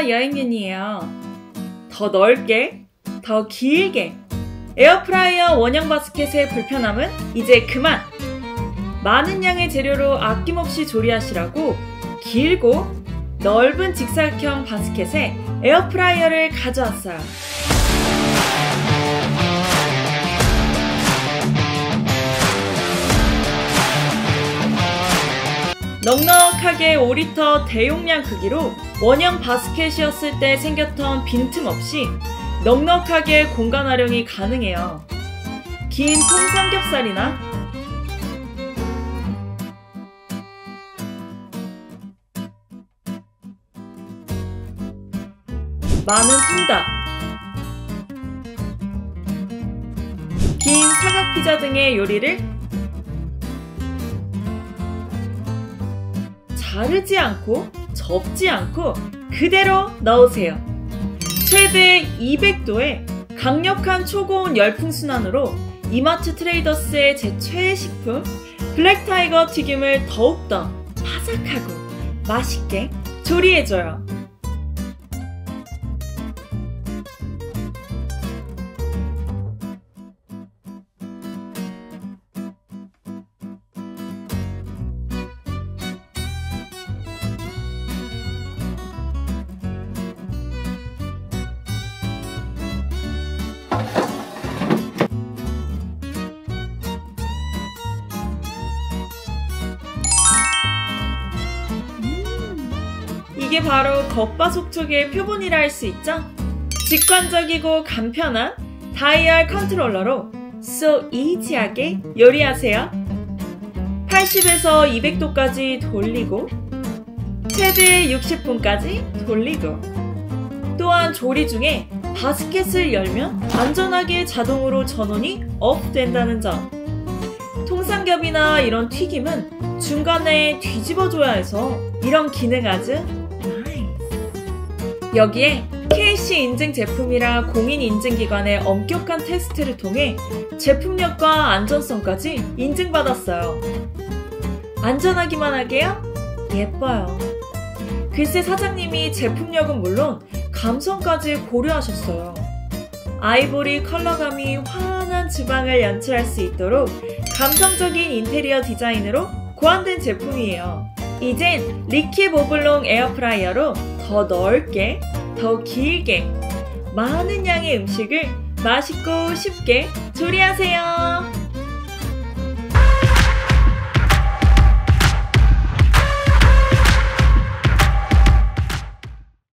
안녕하세요, 여행윤이에요. 더 넓게, 더 길게 에어프라이어 원형 바스켓의 불편함은 이제 그만! 많은 양의 재료로 아낌없이 조리하시라고 길고 넓은 직사각형 바스켓에 에어프라이어를 가져왔어요. 넉넉하게 5리터 대용량 크기로 원형 바스켓이었을 때 생겼던 빈틈없이 넉넉하게 공간 활용이 가능해요. 긴 통삼겹살이나 많은 통닭, 긴 사각피자 등의 요리를 자르지 않고 접지 않고 그대로 넣으세요. 최대 200도의 강력한 초고온 열풍순환으로 이마트 트레이더스의 제 최애 식품 블랙타이거 튀김을 더욱더 바삭하고 맛있게 조리해줘요. 이게 바로 겉바속촉의 표본이라 할 수 있죠? 직관적이고 간편한 다이얼 컨트롤러로 so easy하게 요리하세요. 80에서 200도까지 돌리고 최대 60분까지 돌리고 또한 조리 중에 바스켓을 열면 안전하게 자동으로 전원이 업된다는 점. 통삼겹이나 이런 튀김은 중간에 뒤집어줘야 해서 이런 기능 아주 여기에 KC 인증 제품이라 공인 인증기관의 엄격한 테스트를 통해 제품력과 안전성까지 인증받았어요. 안전하기만 하게요? 예뻐요. 글쎄 사장님이 제품력은 물론 감성까지 고려하셨어요. 아이보리 컬러감이 환한 지방을 연출할 수 있도록 감성적인 인테리어 디자인으로 고안된 제품이에요. 이젠 리큅 오블롱 에어프라이어로 더 넓게, 더 길게 많은 양의 음식을 맛있고 쉽게 조리하세요.